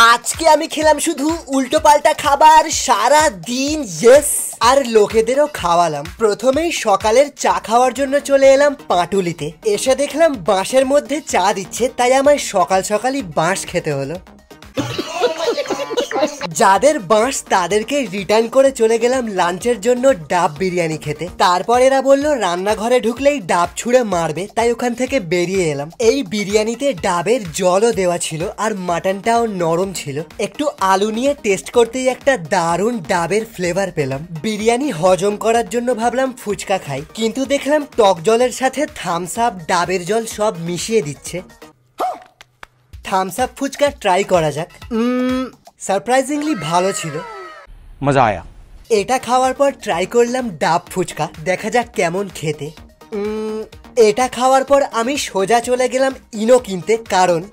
आज के आमी खेलाम शुधु उल्टो पाल्टा खाबार सारा दिन। यस और लोकेदेरो खावालाम। प्रथमेई सकालेर चा खावार जोन्नो चले एलाम पाटुलिते। एशे देखलाम बाँशेर मध्धे चा दिच्छे, ताई आमाय सकाल सकालई बाँश खेते हलो। जादेर बाँश तादेरके रिटार्न करे चले गेलाम लांचेर जोन्नो डाब बिरियानी खेते। तारपर एरा बोल्लो रान्नाघरे ढुकलेई डाब छुड़े मारबे, ताई ओखान थेके बेरिये एलाम। एई बिरियानीते डाबेर जलও देওয়া छिलो आर माटनटाও नरम छिलो। एकटू आलू निये टेस्ट करतेई एकटा दारुण डाबेर फ्लेवर पेलाम। बिरियानी हजम करार जोन्नो भाबलाम फुचका खाई, किन्तु देखलाम टक जलेर साथे थाम्स आप डाबेर जल सब मिशिये दिच्छे। थाम्स आप फुचका ट्राई करा जाक। सरप्राइजिंगली भालो छिलो, मजा आया। एटा खावार पर ट्राई करलाम डाब फुचका, देखा जाक केमन खेते। एटा खावार पर आमी सोजा चले गेलाम इनो किनते, कारण